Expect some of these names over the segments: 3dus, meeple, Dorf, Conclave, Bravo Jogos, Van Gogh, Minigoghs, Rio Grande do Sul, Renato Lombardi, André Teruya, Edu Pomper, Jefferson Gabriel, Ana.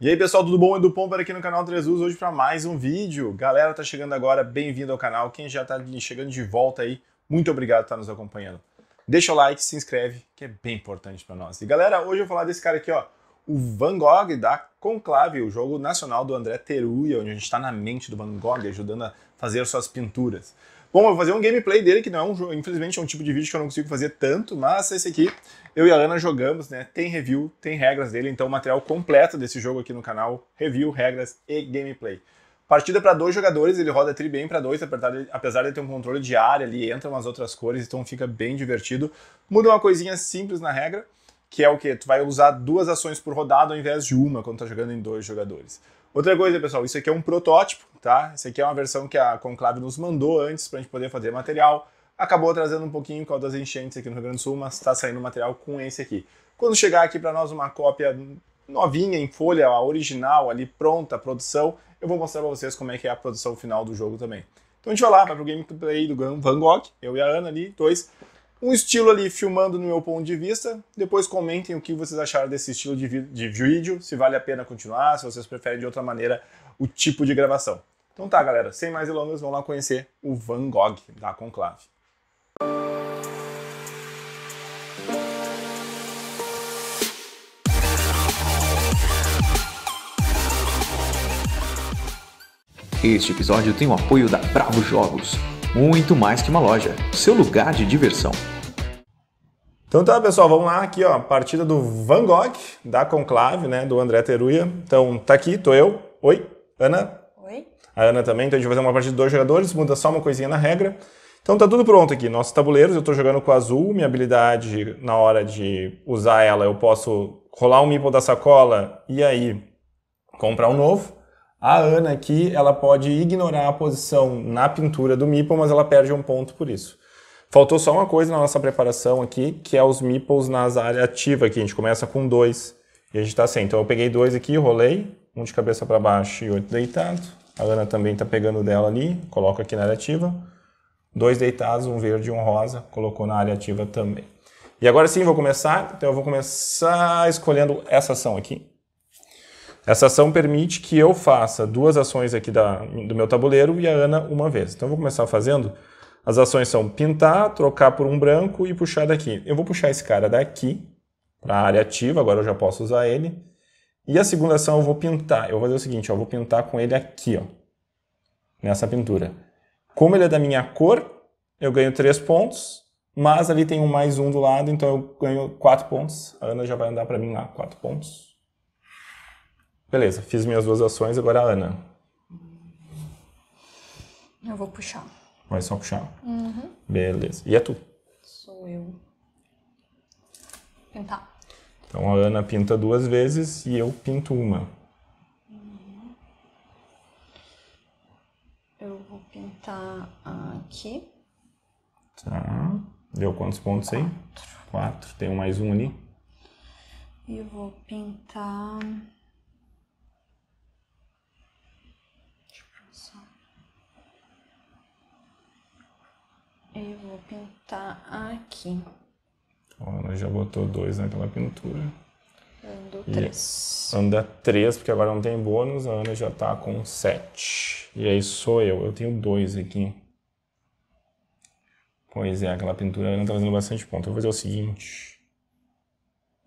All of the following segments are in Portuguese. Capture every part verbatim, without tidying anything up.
E aí pessoal, tudo bom? Edu Pomper aqui no canal três dus, hoje para mais um vídeo. Galera, tá chegando agora, bem-vindo ao canal. Quem já tá chegando de volta aí, muito obrigado por estar nos acompanhando. Deixa o like, se inscreve, que é bem importante para nós. E galera, hoje eu vou falar desse cara aqui, ó, o Van Gogh da Conclave, o jogo nacional do André Teruya, onde a gente está na mente do Van Gogh, ajudando a fazer suas pinturas. Bom, eu vou fazer um gameplay dele, que não é um jogo, infelizmente é um tipo de vídeo que eu não consigo fazer tanto, mas esse aqui, eu e a Ana jogamos, né? Tem review, tem regras dele, então o material completo desse jogo aqui no canal, review, regras e gameplay. Partida para dois jogadores, ele roda tri bem para dois, apesar de ter um controle de área ali, entra umas outras cores, então fica bem divertido. Muda uma coisinha simples na regra, que é o que? Tu vai usar duas ações por rodada ao invés de uma quando tá jogando em dois jogadores. Outra coisa, pessoal, isso aqui é um protótipo, tá? Isso aqui é uma versão que a Conclave nos mandou antes pra gente poder fazer material. Acabou atrasando um pouquinho por causa das enchentes aqui no Rio Grande do Sul, mas tá saindo material com esse aqui. Quando chegar aqui pra nós uma cópia novinha, em folha, a original ali, pronta, a produção, eu vou mostrar pra vocês como é que é a produção final do jogo também. Então a gente vai lá, vai pro gameplay do Van Gogh, eu e a Ana ali, dois. Um estilo ali, filmando no meu ponto de vista. Depois comentem o que vocês acharam desse estilo de, de vídeo, se vale a pena continuar, se vocês preferem de outra maneira o tipo de gravação. Então tá, galera, sem mais delongas, vamos lá conhecer o Van Gogh da Conclave. Este episódio tem o apoio da Bravo Jogos. Muito mais que uma loja, seu lugar de diversão. Então tá, pessoal, vamos lá aqui, ó, partida do Van Gogh, da Conclave, né, do André Teruya. Então tá aqui, tô eu, oi, Ana. Oi. A Ana também, então a gente vai fazer uma partida de dois jogadores, muda só uma coisinha na regra. Então tá tudo pronto aqui, nossos tabuleiros, eu tô jogando com azul, minha habilidade na hora de usar ela, eu posso rolar um meeple da sacola e aí comprar um novo. A Ana aqui, ela pode ignorar a posição na pintura do meeple, mas ela perde um ponto por isso. Faltou só uma coisa na nossa preparação aqui, que é os meeples nas áreas ativas aqui. A gente começa com dois e a gente tá sem. Então eu peguei dois aqui, rolei, um de cabeça para baixo e oito deitado. A Ana também tá pegando dela ali, coloca aqui na área ativa. Dois deitados, um verde e um rosa, colocou na área ativa também. E agora sim, vou começar. Então eu vou começar escolhendo essa ação aqui. Essa ação permite que eu faça duas ações aqui da, do meu tabuleiro e a Ana uma vez. Então eu vou começar fazendo. As ações são pintar, trocar por um branco e puxar daqui. Eu vou puxar esse cara daqui para a área ativa, agora eu já posso usar ele. E a segunda ação eu vou pintar. Eu vou fazer o seguinte, ó, eu vou pintar com ele aqui, ó, nessa pintura. Como ele é da minha cor, eu ganho três pontos, mas ali tem um mais um do lado, então eu ganho quatro pontos. A Ana já vai andar para mim lá, quatro pontos. Beleza, fiz minhas duas ações, agora a Ana. Eu vou puxar. Vai só puxar? Uhum. Beleza. E é tu? Sou eu. Pintar. Então a Ana pinta duas vezes e eu pinto uma. Uhum. Eu vou pintar aqui. Tá. Deu quantos pontos aí? Quatro. Quatro. Tem um mais um ali. E eu vou pintar... Eu vou pintar aqui. Então, ela já botou dois naquela pintura. Andou três. Anda três, porque agora não tem bônus. A Ana já tá com sete. E aí sou eu. Eu tenho dois aqui. Pois é, aquela pintura a Ana tá fazendo bastante ponto. Eu vou fazer o seguinte.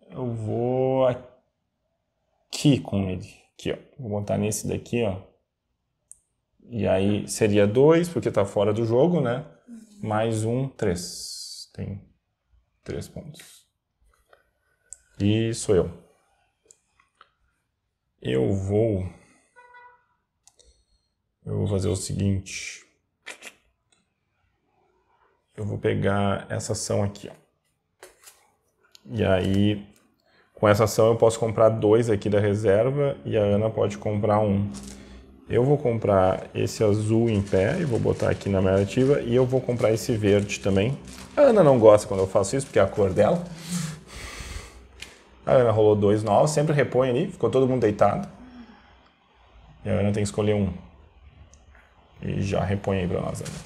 Eu vou aqui com ele. Aqui, ó. Vou botar nesse daqui, ó. E aí seria dois, porque tá fora do jogo, né? Mais um, três. Tem três pontos. E sou eu. Eu vou... Eu vou fazer o seguinte. Eu vou pegar essa ação aqui, ó. E aí, com essa ação eu posso comprar dois aqui da reserva e a Ana pode comprar um. Eu vou comprar esse azul em pé e vou botar aqui na minha ativa. E eu vou comprar esse verde também. A Ana não gosta quando eu faço isso, porque é a cor dela. A Ana rolou dois novos, sempre repõe ali. Ficou todo mundo deitado. E a Ana tem que escolher um. E já repõe aí pra nós, Ana.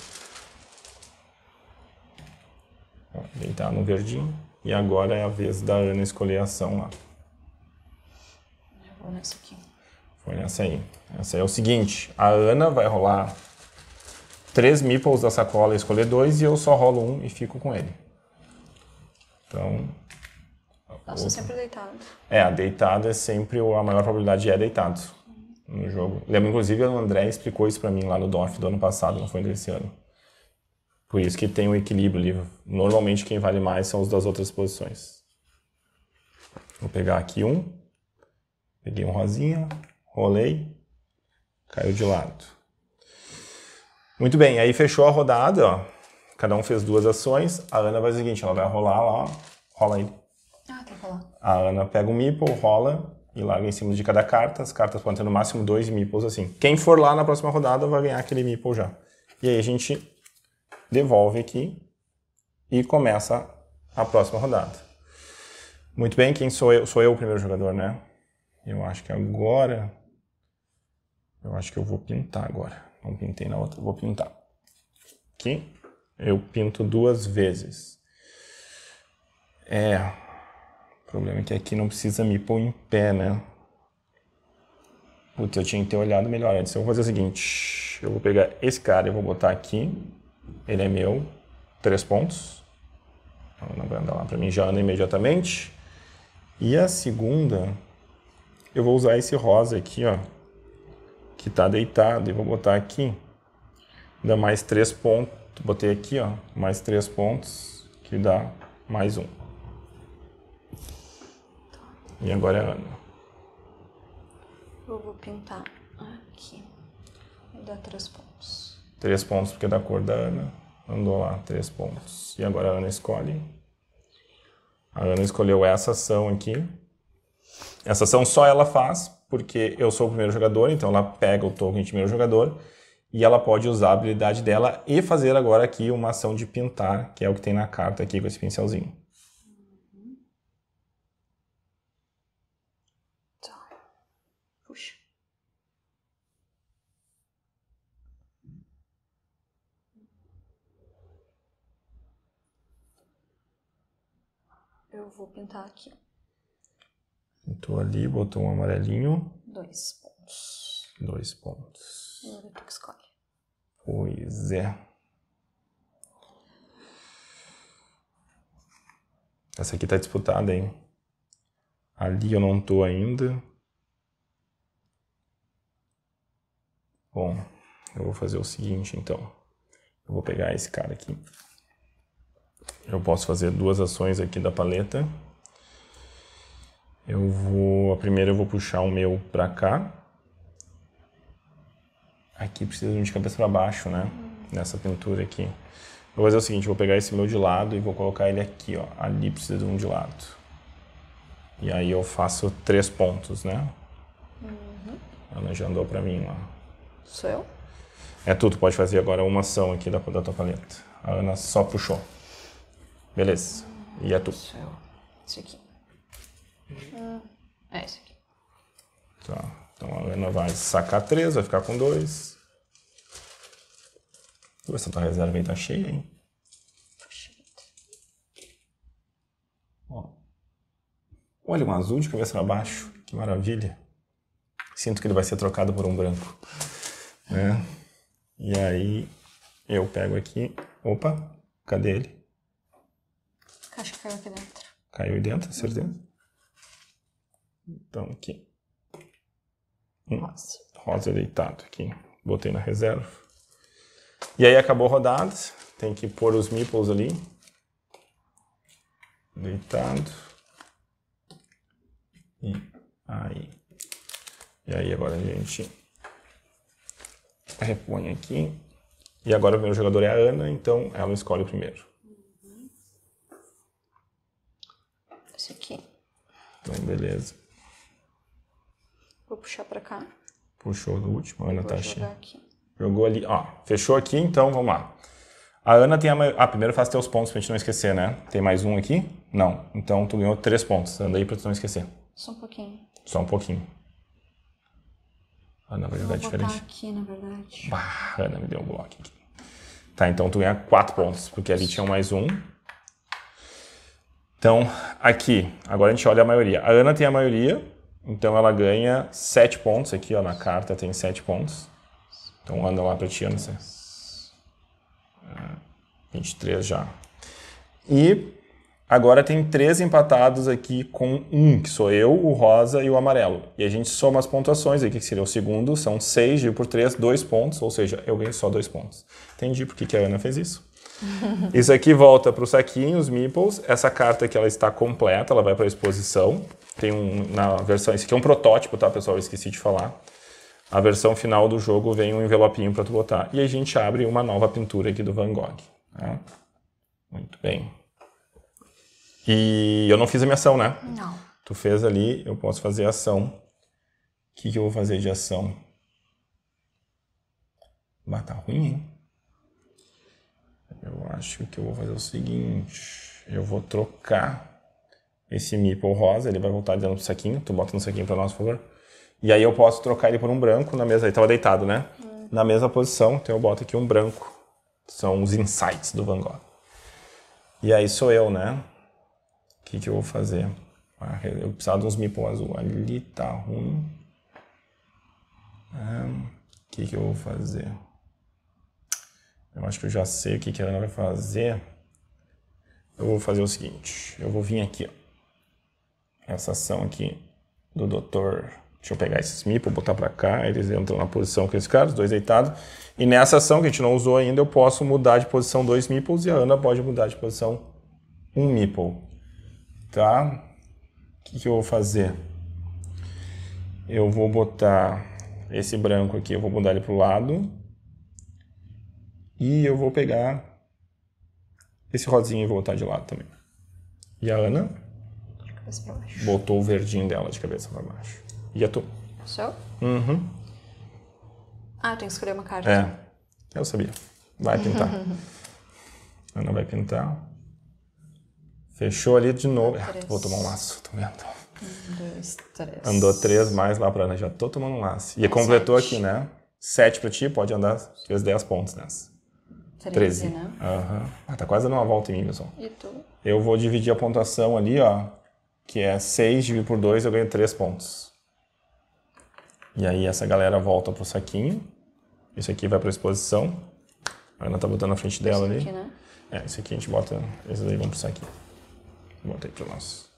Deitar no verdinho. E agora é a vez da Ana escolher a ação lá. Eu vou nessa aqui. Foi nessa aí. Essa aí é o seguinte, a Ana vai rolar três meeples da sacola e escolher dois, e eu só rolo um e fico com ele. Então... Nossa, sempre deitado. É, a deitada é sempre, a maior probabilidade é deitado no jogo. Lembro, inclusive, o André explicou isso pra mim lá no Dorf do ano passado, não foi desse ano. Por isso que tem um equilíbrio ali. Normalmente quem vale mais são os das outras posições. Vou pegar aqui um. Peguei um rosinha, rolei, caiu de lado. Muito bem, aí fechou a rodada, ó. Cada um fez duas ações. A Ana vai fazer o seguinte, ela vai rolar lá, rola aí. Ah, tem que rolar. A Ana pega um meeple, rola e larga em cima de cada carta. As cartas podem ter no máximo dois meeples assim. Quem for lá na próxima rodada vai ganhar aquele meeple já. E aí a gente devolve aqui e começa a próxima rodada. Muito bem, quem sou eu? Sou eu o primeiro jogador, né? Eu acho que agora... Eu acho que eu vou pintar agora. Não pintei na outra, vou pintar. Aqui, eu pinto duas vezes. É... O problema é que aqui não precisa me pôr em pé, né? Putz, eu tinha que ter olhado melhor antes. Eu vou fazer o seguinte, eu vou pegar esse cara e vou botar aqui. Ele é meu, três pontos. Então, não vai andar lá pra mim, já anda imediatamente. E a segunda, eu vou usar esse rosa aqui, ó, que tá deitado, e vou botar aqui. Dá mais três pontos, botei aqui, ó, mais três pontos, que dá mais um. E agora é a Ana. Eu vou pintar aqui. Vai dar três pontos. Três pontos porque é da cor da Ana. Andou lá, três pontos. E agora a Ana escolhe. A Ana escolheu essa ação aqui. Essa ação só ela faz, porque eu sou o primeiro jogador, então ela pega o token de primeiro jogador. E ela pode usar a habilidade dela e fazer agora aqui uma ação de pintar, que é o que tem na carta aqui com esse pincelzinho. Eu vou pintar aqui. Pintou ali, botou um amarelinho. Dois pontos. Dois pontos. Agora tu que escolhe. Pois é. Essa aqui tá disputada, hein? Ali eu não tô ainda. Bom, eu vou fazer o seguinte, então. Eu vou pegar esse cara aqui. Eu posso fazer duas ações aqui da paleta. Eu vou... A primeira eu vou puxar o meu pra cá. Aqui precisa de um de cabeça pra baixo, né? Nessa pintura aqui. Vou fazer o seguinte, vou pegar esse meu de lado e vou colocar ele aqui, ó. Ali precisa de um de lado. E aí eu faço três pontos, né? Uhum. Ela já andou pra mim lá. Sou eu? É tu, tu pode fazer agora uma ação aqui da, da tua paleta. A Ana só puxou. Beleza. E é tu. Isso aqui. Hum, é isso aqui. Tá. Então a Ana vai sacar três, vai ficar com dois. Essa tua reserva aí tá cheia, hein? Ó. Olha, um azul de cabeça pra baixo. Que maravilha. Sinto que ele vai ser trocado por um branco. Né? E aí eu pego aqui. Opa, cadê ele? Acho que caiu aqui dentro. Caiu aí dentro, certeza? Então aqui. Hum, rosa. Rosa deitado aqui. Botei na reserva. E aí acabou a rodada. Tem que pôr os meeples ali. Deitado. E aí. E aí agora a gente repõe aqui. E agora o meu jogador é a Ana, então ela escolhe o primeiro. Aqui. Então, beleza. Vou puxar pra cá. Puxou do último, a Ana tá cheia. Jogou ali, ó. Fechou aqui, então vamos lá. A Ana tem a maior... Ah, primeiro faz teus pontos pra gente não esquecer, né? Tem mais um aqui? Não. Então tu ganhou três pontos. Anda aí pra tu não esquecer. Só um pouquinho. Só um pouquinho. A Ana vai jogar diferente. Vou botar aqui, na verdade. Ah, a Ana me deu um bloco aqui. Tá, então tu ganha quatro pontos, porque ali tinha mais um. Então, aqui, agora a gente olha a maioria. A Ana tem a maioria, Então ela ganha sete pontos, aqui ó, na carta tem sete pontos. Então anda lá pra ti, Ana. vinte e três já. E agora tem três empatados aqui com um, que sou eu, o rosa e o amarelo. E a gente soma as pontuações aqui, que seria o segundo, são seis, dividido por três, dois pontos, ou seja, eu ganhei só dois pontos. Entendi por que a Ana fez isso. Isso aqui volta para o saquinho, os meeples. Essa carta aqui ela está completa, ela vai para a exposição. Tem um, na versão, esse aqui é um protótipo, tá, pessoal? Eu esqueci de falar. A versão final do jogo vem um envelopinho para tu botar. E a gente abre uma nova pintura aqui do Van Gogh. Tá? Muito bem. E eu não fiz a minha ação, né? Não. Tu fez ali, eu posso fazer ação. O que, que eu vou fazer de ação? Bah, tá ruim, hein? Eu acho que eu vou fazer o seguinte. Eu vou trocar esse meeple rosa, ele vai voltar dentro do saquinho. Tu bota no saquinho pra nós, por favor. E aí eu posso trocar ele por um branco na mesa. Ele tava deitado, né? Hum. Na mesma posição, então eu boto aqui um branco. São os insights do Van Gogh. E aí sou eu, né? O que que eu vou fazer? Ah, eu precisava de uns meeple azul. Ali tá ruim. O ah, que que eu vou fazer? Eu acho que eu já sei o que que a Ana vai fazer. Eu vou fazer o seguinte. Eu vou vir aqui, ó. Essa ação aqui do doutor, deixa eu pegar esses meeples, botar pra cá, eles entram na posição com esses caras, dois deitados. E nessa ação que a gente não usou ainda, eu posso mudar de posição dois meeples e a Ana pode mudar de posição um meeple. Tá? O que, que eu vou fazer? Eu vou botar esse branco aqui, eu vou mudar ele pro lado. E eu vou pegar esse rosinho e vou botar de lado também. E a Ana... botou o verdinho dela de cabeça pra baixo. E a tu? Show? Uhum. Ah, eu tenho que escolher uma carta. É, eu sabia. Vai pintar. Ana vai pintar. Fechou ali de novo. Ah, vou tomar um laço, tô vendo. Um, dois, três. Andou três mais lá pra Ana, já tô tomando um laço. E é completou sete. Aqui, né? Sete pra ti, pode andar, fez dez pontos nessa. Treze, né? Uhum. Ah, tá quase dando uma volta em mim, pessoal. E tu? Eu vou dividir a pontuação ali, ó. Que é seis dividido por dois, eu ganho três pontos. E aí essa galera volta pro saquinho. Isso aqui vai pra exposição. A Ana tá botando na frente dela ali. Isso aqui, né? É, isso aqui a gente bota... Esses aí vão pro saquinho. Botei pra nós.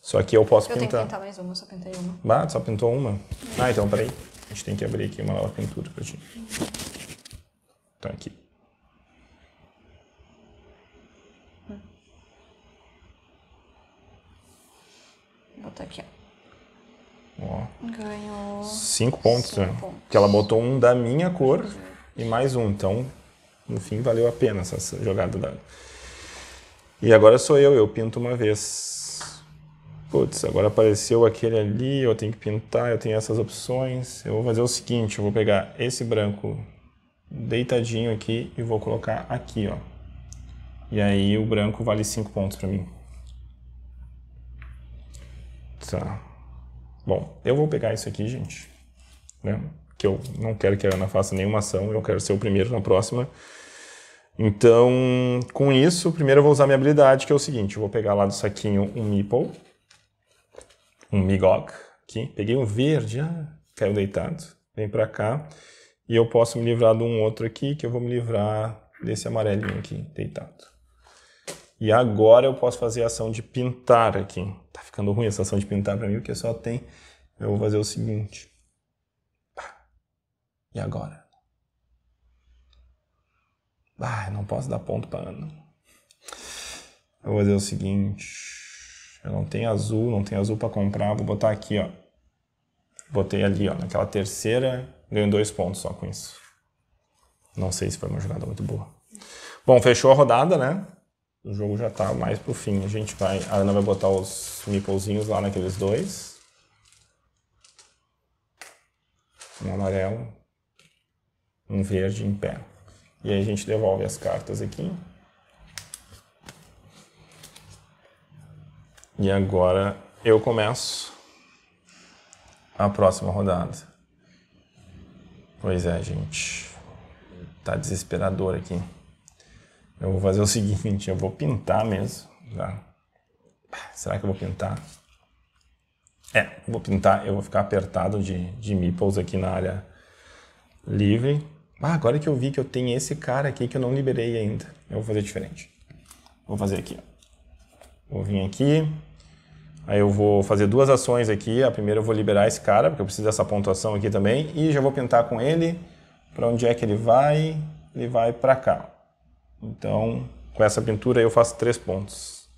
Só que eu posso eu pintar... Eu tenho que pintar mais uma, eu só pintei uma. Bah, tu só pintou uma? Hum. Ah, então, peraí. A gente tem que abrir aqui uma nova pintura pra ti. Hum. Tá aqui. Botar aqui, ó. Ganhou... Cinco pontos, cinco né? Pontos. Porque ela botou um da minha cor e mais um. Então, no fim, valeu a pena essa jogada da... E agora sou eu, eu pinto uma vez. Putz, agora apareceu aquele ali, eu tenho que pintar, eu tenho essas opções. Eu vou fazer o seguinte, eu vou pegar esse branco deitadinho aqui e vou colocar aqui, ó. E aí o branco vale cinco pontos pra mim. Tá. Bom, eu vou pegar isso aqui, gente, né? Que eu não quero que a Ana faça nenhuma ação, eu quero ser o primeiro na próxima. Então, com isso, primeiro eu vou usar minha habilidade, que é o seguinte, eu vou pegar lá do saquinho um meeple, um migog, aqui, peguei um verde, ah, caiu deitado, vem pra cá, e eu posso me livrar de um outro aqui, que eu vou me livrar desse amarelinho aqui, deitado. E agora eu posso fazer a ação de pintar aqui. Tá ficando ruim essa ação de pintar pra mim, porque só tem... Eu vou fazer o seguinte. Bah. E agora? Ah, não posso dar ponto pra Ana. Eu vou fazer o seguinte. Eu não tenho azul, não tenho azul pra comprar. Vou botar aqui, ó. Botei ali, ó. Naquela terceira, ganho dois pontos só com isso. Não sei se foi uma jogada muito boa. Bom, fechou a rodada, né? O jogo já tá mais pro fim, a gente vai... A Ana vai botar os meeplezinhos lá naqueles dois. Um amarelo. Um verde em pé. E aí a gente devolve as cartas aqui. E agora eu começo a próxima rodada. Pois é, gente. Tá desesperador aqui. Eu vou fazer o seguinte, eu vou pintar mesmo. Tá? Será que eu vou pintar? É, vou pintar, eu vou ficar apertado de, de meeples aqui na área livre. Ah, agora que eu vi que eu tenho esse cara aqui que eu não liberei ainda. Eu vou fazer diferente. Vou fazer aqui, ó. Vou vir aqui. Aí eu vou fazer duas ações aqui. A primeira eu vou liberar esse cara, porque eu preciso dessa pontuação aqui também. E já vou pintar com ele. Para onde é que ele vai? Ele vai para cá. Então, com essa pintura eu faço três pontos.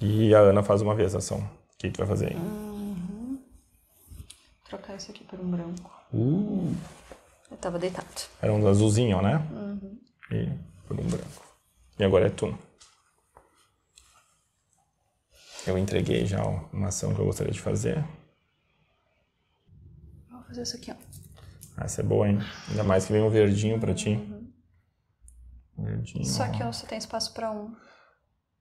E a Ana faz uma vez a ação. O que, que vai fazer aí? Uhum. Trocar isso aqui por um branco. Uh. Eu tava deitado. Era um azulzinho, né? Uhum. E por um branco. E agora é tu. Eu entreguei já uma ação que eu gostaria de fazer. Vou fazer isso aqui, ó. Ah, essa é boa, hein? Ainda mais que vem um verdinho pra ti. Uhum. Verdinho. Só que eu só tenho espaço pra um.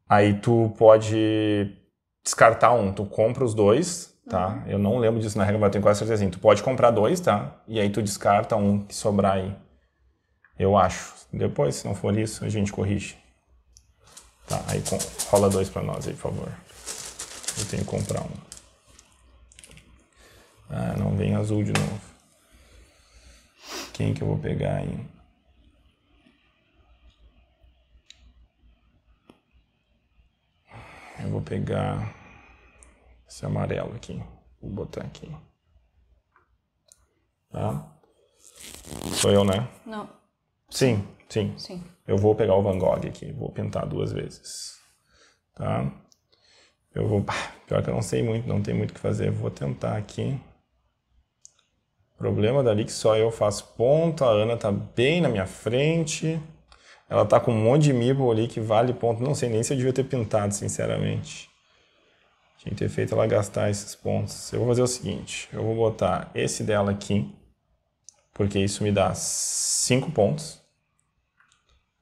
Aí tu pode... descartar um, tu compra os dois, tá? Uhum. Eu não lembro disso na regra, mas eu tenho quase certeza assim. Tu pode comprar dois, tá? E aí tu descarta um que sobrar aí. Eu acho. Depois, se não for isso, a gente corrige. Tá, aí rola dois pra nós aí, por favor. Eu tenho que comprar um. Ah, não vem azul de novo. Quem que eu vou pegar aí? Eu vou pegar esse amarelo aqui, vou botar aqui, tá? Sou eu, né? Não. Sim, sim. Sim. Eu vou pegar o Van Gogh aqui, vou pintar duas vezes, tá? Eu vou... Pior que eu não sei muito, não tem muito o que fazer, vou tentar aqui. O problema dali é que só eu faço ponto, a Ana tá bem na minha frente. Ela tá com um monte de meeple ali que vale ponto. Não sei nem se eu devia ter pintado, sinceramente. Tinha que ter feito ela gastar esses pontos. Eu vou fazer o seguinte. Eu vou botar esse dela aqui. Porque isso me dá cinco pontos.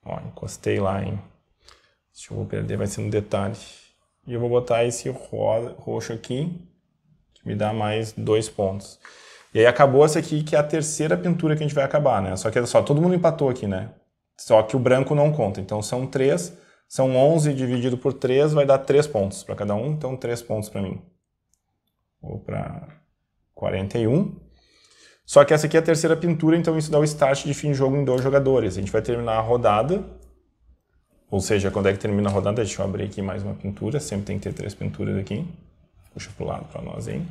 Ó, encostei lá, hein. Se eu vou perder, vai ser no detalhe. E eu vou botar esse ro- roxo aqui. Que me dá mais dois pontos. E aí acabou essa aqui, que é a terceira pintura que a gente vai acabar, né? Só que olha só, todo mundo empatou aqui, né? Só que o branco não conta, então são três, são onze dividido por três, vai dar três pontos para cada um, então três pontos para mim. Vou para quarenta e um. Só que essa aqui é a terceira pintura, então isso dá o start de fim de jogo em dois jogadores. A gente vai terminar a rodada, ou seja, quando é que termina a rodada, deixa eu abrir aqui mais uma pintura, sempre tem que ter três pinturas aqui. Puxa para o lado para nós, hein?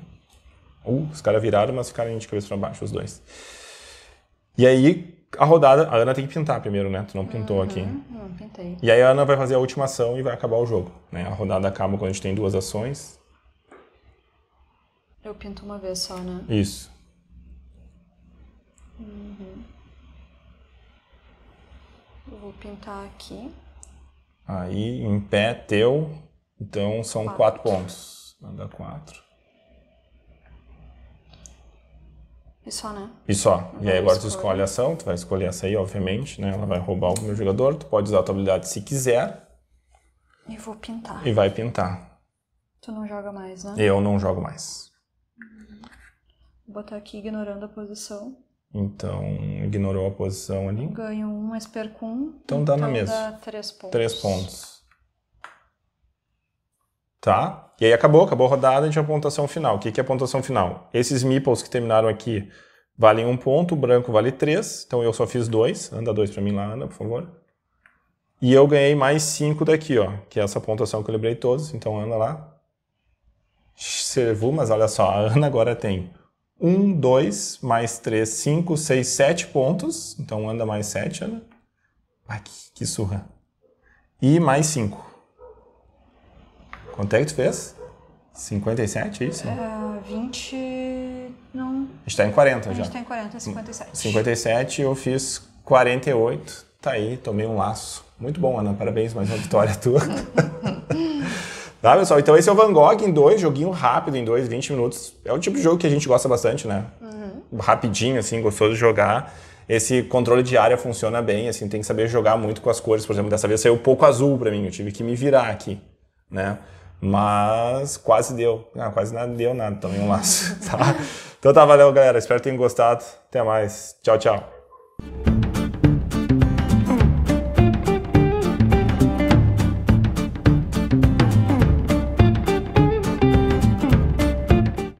Uh, os caras viraram, mas ficaram de cabeça para baixo, os dois. E aí... a rodada, a Ana tem que pintar primeiro, né? Tu não pintou uhum, aqui. Não, pintei. E aí a Ana vai fazer a última ação e vai acabar o jogo, né? A rodada acaba quando a gente tem duas ações. Eu pinto uma vez só, né? Isso. Uhum. Eu vou pintar aqui. Aí, em pé, teu. Então, são quatro, quatro pontos. Manda quatro. E só, né? E só. E aí agora tu escolhe a ação, tu vai escolher essa aí, obviamente, né? Ela vai roubar o primeiro jogador, tu pode usar a tua habilidade se quiser. E vou pintar. E vai pintar. Tu não joga mais, né? Eu não jogo mais. Vou botar aqui ignorando a posição. Então, ignorou a posição ali. Ganho um, mas perco um. Então dá na mesma. Então dá três pontos. Três pontos. Tá? E aí acabou, acabou a rodada, a gente vai a pontuação final. O que, que é a pontuação final? Esses meeples que terminaram aqui valem um ponto, o branco vale três, então eu só fiz dois. Anda dois pra mim lá, Ana, por favor. E eu ganhei mais cinco daqui, ó, que é essa pontuação que eu lembrei todos, então anda lá. Servou, mas olha só, a Ana agora tem um, dois, mais três, cinco, seis, sete pontos. Então anda mais sete, Ana. Ai, que, que surra. E mais cinco. Quanto é que tu fez? cinquenta e sete, isso? É, vinte... não... A gente tá em quarenta já. A gente já tá em quarenta, cinquenta e sete. cinquenta e sete, eu fiz quarenta e oito. Tá aí, tomei um laço. Muito bom, Ana. Parabéns, mais uma vitória tua. Tá, pessoal? Então esse é o Van Gogh em dois, joguinho rápido em dois, vinte minutos. É o tipo de jogo que a gente gosta bastante, né? Uhum. Rapidinho, assim, gostoso de jogar. Esse controle de área funciona bem, assim, tem que saber jogar muito com as cores. Por exemplo, dessa vez saiu pouco azul pra mim, eu tive que me virar aqui, né? Mas quase deu. Ah, quase nada deu nada, também um laço. Tá? Então tá, valeu, galera. Espero que tenham gostado. Até mais. Tchau, tchau.